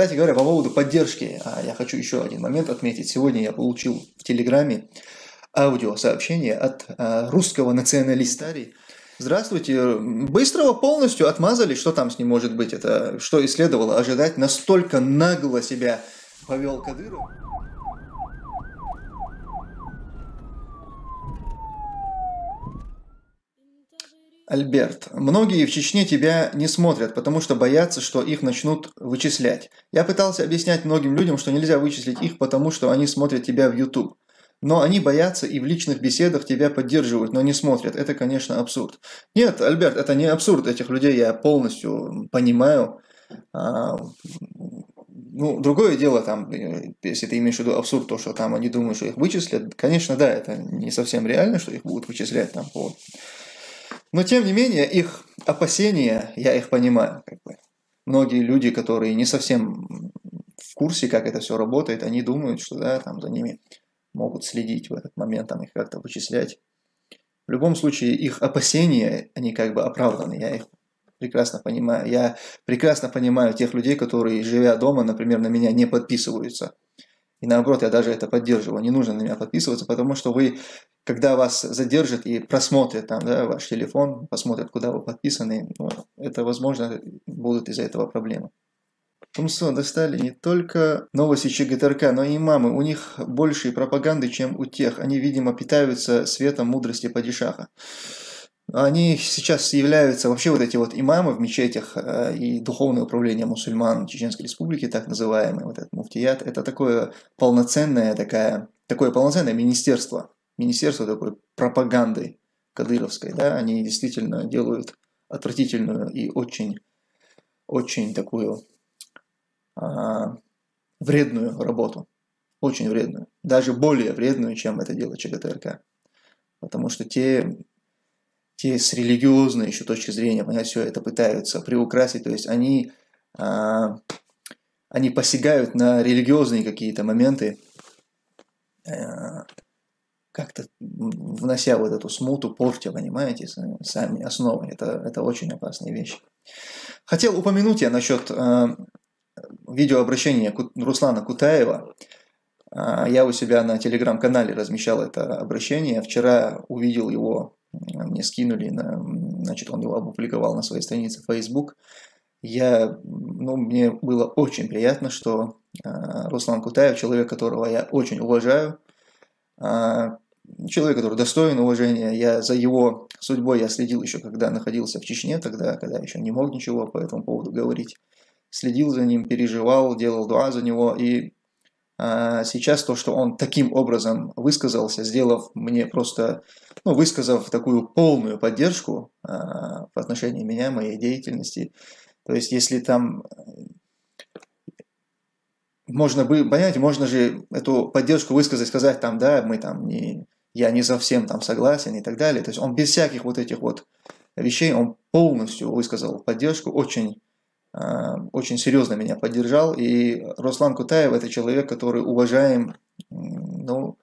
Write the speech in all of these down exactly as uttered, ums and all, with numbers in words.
Кстати говоря, по поводу поддержки, я хочу еще один момент отметить. Сегодня я получил в Телеграме аудиосообщение от русского националиста. Здравствуйте. Быстрого полностью отмазали, что там с ним может быть. Это что и следовало ожидать. Настолько нагло себя повел Кадыров. Альберт, многие в Чечне тебя не смотрят, потому что боятся, что их начнут вычислять. Я пытался объяснять многим людям, что нельзя вычислить их, потому что они смотрят тебя в YouTube. Но они боятся и в личных беседах тебя поддерживают, но не смотрят. Это, конечно, абсурд. Нет, Альберт, это не абсурд. Этих людей я полностью понимаю. А, ну, другое дело, там, если ты имеешь в виду абсурд, то, что там они думают, что их вычислят. Конечно, да, это не совсем реально, что их будут вычислять там по... Но, тем не менее, их опасения, я их понимаю. Как бы. Многие люди, которые не совсем в курсе, как это все работает, они думают, что да, там за ними... могут следить в этот момент, там их как-то вычислять. В любом случае, их опасения, они как бы оправданы, я их прекрасно понимаю. Я прекрасно понимаю тех людей, которые, живя дома, например, на меня не подписываются. И наоборот, я даже это поддерживаю. Не нужно на меня подписываться, потому что вы, когда вас задержат и просмотрят там, да, ваш телефон, посмотрят, куда вы подписаны, ну, это, возможно, будут из-за этого проблемы. Тумсо достали не только новости ЧГТРК, но и имамы. У них больше пропаганды, чем у тех. Они, видимо, питаются светом мудрости падишаха. Они сейчас являются, вообще вот эти вот имамы в мечетях и духовное управление мусульман Чеченской Республики, так называемый вот этот муфтият, это такое полноценное, такая, такое полноценное министерство. Министерство такой пропаганды кадыровской. Да? Они действительно делают отвратительную и очень, очень такую... вредную работу, очень вредную, даже более вредную, чем это дело ЧГТРК, потому что те, те с религиозной еще точки зрения, понять, все это пытаются приукрасить, то есть они, а, они посягают на религиозные какие-то моменты, а, как-то внося вот эту смуту, портя, понимаете, сами основы, это, это очень опасные вещи. Хотел упомянуть я насчет... А, видеообращение Руслана Кутаева. Я у себя на телеграм-канале размещал это обращение. Вчера увидел его, мне скинули, на, значит, он его опубликовал на своей странице Facebook. Я, ну, мне было очень приятно, что Руслан Кутаев, человек, которого я очень уважаю, человек, который достоин уважения, я за его судьбой я следил еще, когда находился в Чечне, тогда, когда еще не мог ничего по этому поводу говорить. Следил за ним, переживал, делал дуа за него. И а, сейчас то, что он таким образом высказался, сделав мне просто, ну, высказав такую полную поддержку а, по отношению меня, моей деятельности. То есть, если там... Можно бы, понять, можно же эту поддержку высказать, сказать там, да, мы там не... Я не совсем там согласен и так далее. То есть, он без всяких вот этих вот вещей, он полностью высказал поддержку, очень... очень серьезно меня поддержал, и Руслан Кутаев – это человек, который уважаем, ну,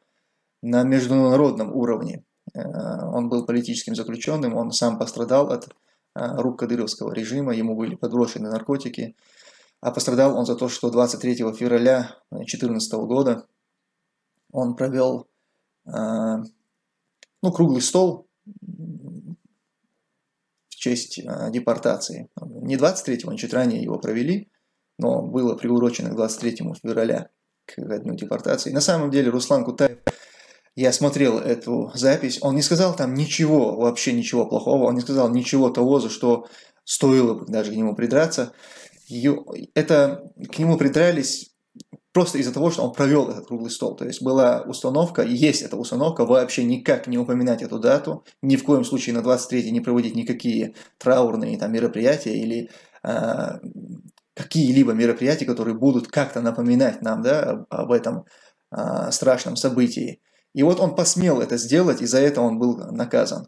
на международном уровне. Он был политическим заключенным, он сам пострадал от рук кадыровского режима, ему были подброшены наркотики, а пострадал он за то, что двадцать третьего февраля две тысячи четырнадцатого года он провел, ну, круглый стол в честь депортации. Не двадцать третьего, а чуть ранее его провели, но было приурочено к двадцать третьему февраля, к дню депортации. На самом деле Руслан Кутаев, я смотрел эту запись, он не сказал там ничего, вообще ничего плохого, он не сказал ничего того, за что стоило бы даже к нему придраться. Это, к нему придрались просто из-за того, что он провел этот круглый стол. То есть была установка, есть эта установка, вообще никак не упоминать эту дату, ни в коем случае на двадцать третье не проводить никакие траурные там мероприятия или а, какие-либо мероприятия, которые будут как-то напоминать нам, да, об этом а, страшном событии. И вот он посмел это сделать, и за это он был наказан.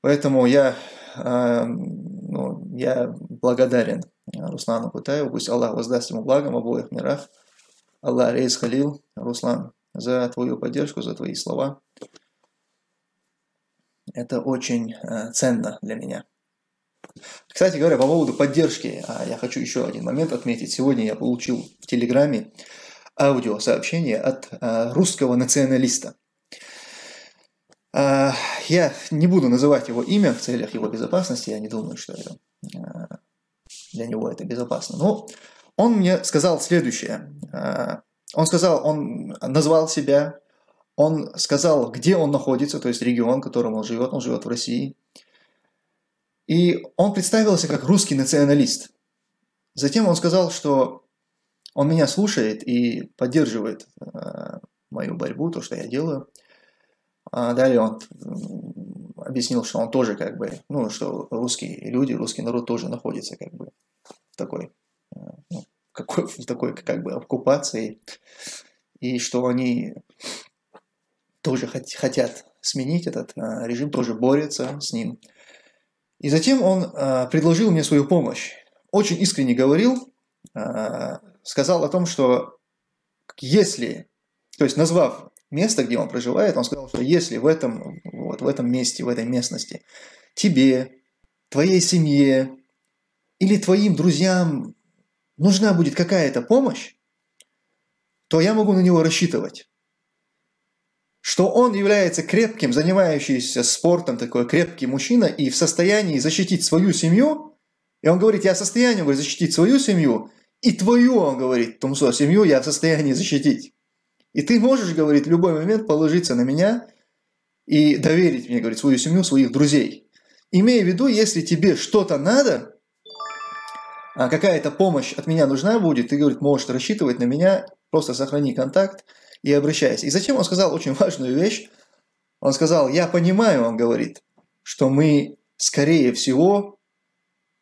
Поэтому я, а, ну, я благодарен Руслану Кутаеву, пусть Аллах воздаст ему благом в обоих мирах. Аллах рейс халил, Руслан, за твою поддержку, за твои слова. Это очень ценно для меня. Кстати говоря, по поводу поддержки, я хочу еще один момент отметить. Сегодня я получил в Телеграме аудиосообщение от русского националиста. Я не буду называть его имя в целях его безопасности, я не думаю, что это, для него это безопасно. Но он мне сказал следующее. Он сказал, он назвал себя, он сказал, где он находится, то есть регион, в котором он живет, он живет в России. И он представился как русский националист. Затем он сказал, что он меня слушает и поддерживает мою борьбу, то, что я делаю. Далее он объяснил, что он тоже как бы, ну, что русские люди, русский народ тоже находится как бы в такой, ну, какой, в такой как бы оккупации, и что они тоже хотят сменить этот режим, тоже борются с ним. И затем он предложил мне свою помощь. Очень искренне говорил, сказал о том, что если, то есть назвав место, где он проживает, он сказал, что если в этом, вот, в этом месте, в этой местности тебе, твоей семье или твоим друзьям нужна будет какая-то помощь, то я могу на него рассчитывать. Что он является крепким, занимающимся спортом, такой крепкий мужчина и в состоянии защитить свою семью. И он говорит, я в состоянии говорит, защитить свою семью и твою, он говорит, Тумсо, семью я в состоянии защитить. И ты можешь, говорит, в любой момент положиться на меня и доверить мне, говорит, свою семью, своих друзей. Имея в виду, если тебе что-то надо, какая-то помощь от меня нужна будет, ты, говорит, можешь рассчитывать на меня, просто сохрани контакт и обращайся. И затем он сказал очень важную вещь. Он сказал, я понимаю, он говорит, что мы, скорее всего,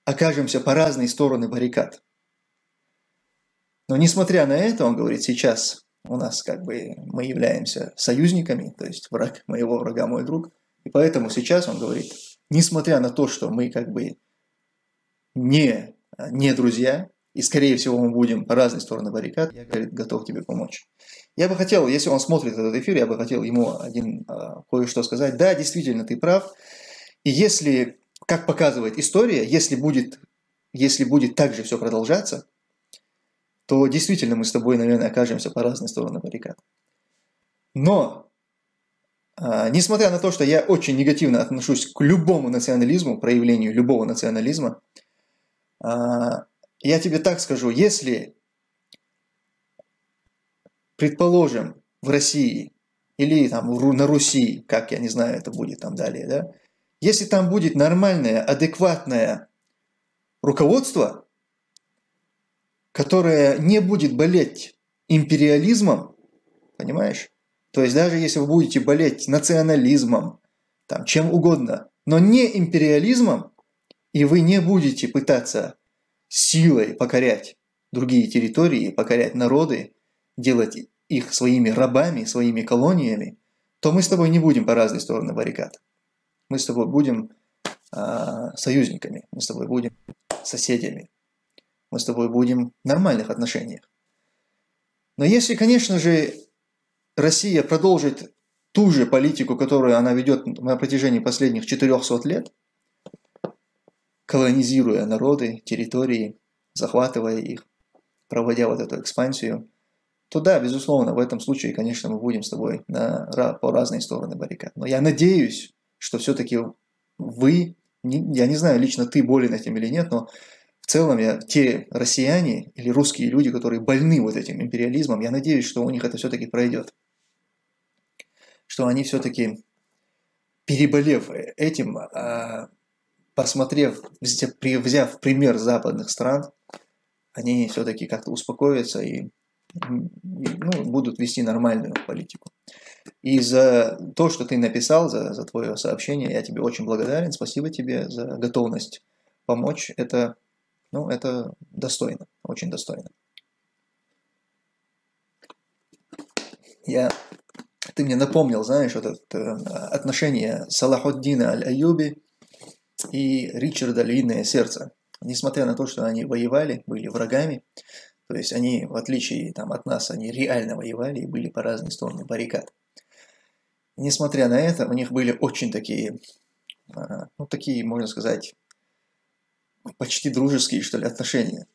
окажемся по разные стороны баррикад. Но несмотря на это, он говорит, сейчас... У нас как бы мы являемся союзниками, то есть враг моего врага, мой друг. И поэтому сейчас он говорит, несмотря на то, что мы как бы не, не друзья, и скорее всего мы будем по разные стороны баррикад, я, говорит, готов тебе помочь. Я бы хотел, если он смотрит этот эфир, я бы хотел ему один а, кое-что сказать. Да, действительно, ты прав. И если, как показывает история, если будет, если будет так же все продолжаться, то действительно мы с тобой, наверное, окажемся по разные стороны баррикад. Но, э, несмотря на то, что я очень негативно отношусь к любому национализму, проявлению любого национализма, э, я тебе так скажу, если, предположим, в России или там, на Руси, как я не знаю, это будет там далее, да, если там будет нормальное, адекватное руководство, которая не будет болеть империализмом, понимаешь? То есть даже если вы будете болеть национализмом, там, чем угодно, но не империализмом, и вы не будете пытаться силой покорять другие территории, покорять народы, делать их своими рабами, своими колониями, то мы с тобой не будем по разные стороны баррикад. Мы с тобой будем э, союзниками, мы с тобой будем соседями. Мы с тобой будем в нормальных отношениях. Но если, конечно же, Россия продолжит ту же политику, которую она ведет на протяжении последних четырёхсот лет, колонизируя народы, территории, захватывая их, проводя вот эту экспансию, то да, безусловно, в этом случае, конечно, мы будем с тобой на, по разные стороны баррикад. Но я надеюсь, что все-таки вы, я не знаю, лично ты болен этим или нет, но в целом, я, те россияне или русские люди, которые больны вот этим империализмом, я надеюсь, что у них это все-таки пройдет. Что они все-таки, переболев этим, посмотрев, взяв пример западных стран, они все-таки как-то успокоятся и, и ну, будут вести нормальную политику. И за то, что ты написал, за, за твое сообщение, я тебе очень благодарен. Спасибо тебе за готовность помочь. Это... Ну, это достойно, очень достойно. Я... Ты мне напомнил, знаешь, вот это отношение Салахуддина Аль-Айуби и Ричарда Львиное Сердце. Несмотря на то, что они воевали, были врагами, то есть они, в отличие там, от нас, они реально воевали и были по разные стороны баррикад. Несмотря на это, у них были очень такие, ну, такие, можно сказать, почти дружеские, что ли, отношения.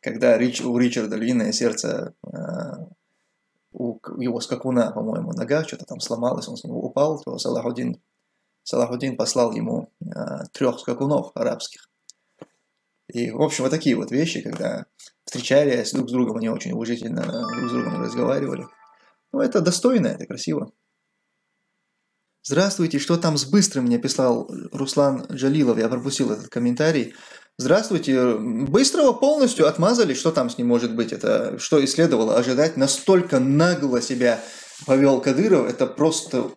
Когда Рич, у Ричарда Львиное Сердце, у его скакуна, по-моему, нога что-то там сломалась, он с него упал, то Салахуддин, Салахуддин послал ему трех скакунов арабских. И, в общем, вот такие вот вещи, когда встречались друг с другом, они очень уважительно друг с другом разговаривали. Ну, это достойно, это красиво. Здравствуйте, что там с быстрым, мне писал Руслан Джалилов, я пропустил этот комментарий. Здравствуйте, быстрого полностью отмазали, что там с ним может быть, это что и следовало ожидать. Настолько нагло себя повел Кадыров, это просто,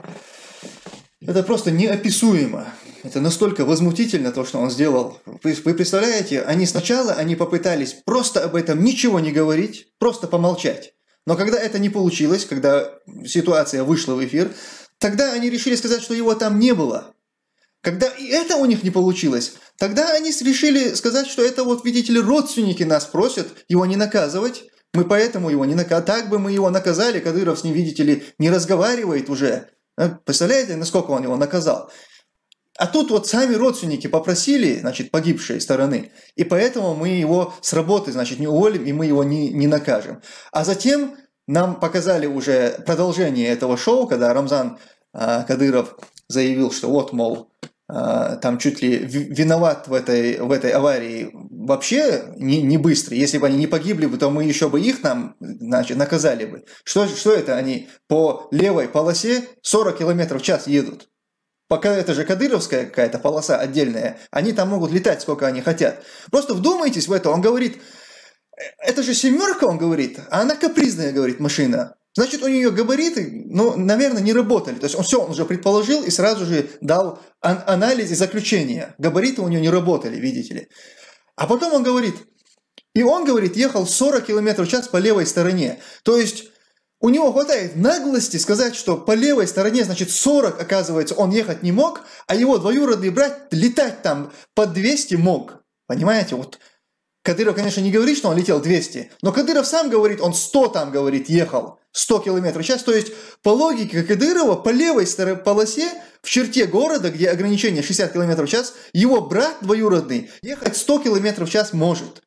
это просто неописуемо. Это настолько возмутительно, то, что он сделал. Вы представляете, они сначала они попытались просто об этом ничего не говорить, просто помолчать. Но когда это не получилось, когда ситуация вышла в эфир, тогда они решили сказать, что его там не было. Когда и это у них не получилось, тогда они решили сказать, что это вот, видите ли, родственники нас просят его не наказывать. Мы поэтому его не наказали. Так бы мы его наказали, Кадыров с ним, видите ли, не разговаривает уже. Представляете, насколько он его наказал? А тут вот сами родственники попросили, значит, погибшей стороны, и поэтому мы его с работы, значит, не уволим, и мы его не, не накажем. А затем нам показали уже продолжение этого шоу, когда Рамзан э, Кадыров заявил, что вот, мол, э, там чуть ли виноват в этой, в этой аварии вообще не, не быстро. Если бы они не погибли, то мы еще бы их нам, значит, наказали бы. Что, что это они по левой полосе сорок километров в час едут? Пока это же кадыровская какая-то полоса отдельная, они там могут летать сколько они хотят. Просто вдумайтесь в это, он говорит, это же семерка, он говорит, а она капризная, говорит, машина. Значит, у нее габариты, ну, наверное, не работали. То есть он все, он уже предположил и сразу же дал ан- анализ и заключение. Габариты у нее не работали, видите ли. А потом он говорит, и он, говорит, ехал сорок километров в час по левой стороне. То есть... У него хватает наглости сказать, что по левой стороне, значит, сорок, оказывается, он ехать не мог, а его двоюродный брат летать там по двести мог. Понимаете, вот Кадыров, конечно, не говорит, что он летел двести, но Кадыров сам говорит, он сто там, говорит, ехал, сто километров в час. То есть, по логике Кадырова, по левой стороне полосе, в черте города, где ограничение шестьдесят километров в час, его брат двоюродный ехать сто километров в час может.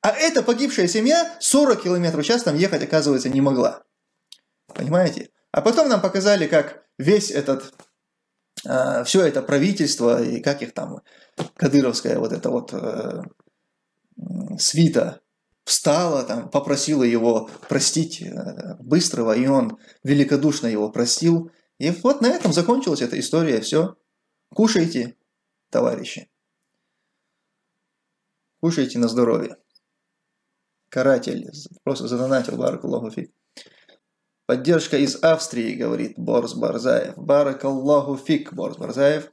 А эта погибшая семья сорок километров в час там ехать, оказывается, не могла. Понимаете? А потом нам показали, как весь этот, э, все это правительство и как их там, кадыровская вот эта вот э, свита встала, там, попросила его простить э, быстрого, и он великодушно его простил. И вот на этом закончилась эта история, все. Кушайте, товарищи. Кушайте на здоровье. Каратель просто задонатил, баракаллаху фик. Поддержка из Австрии, говорит Борс Барзаев. Баракаллаху фик, Борс Барзаев.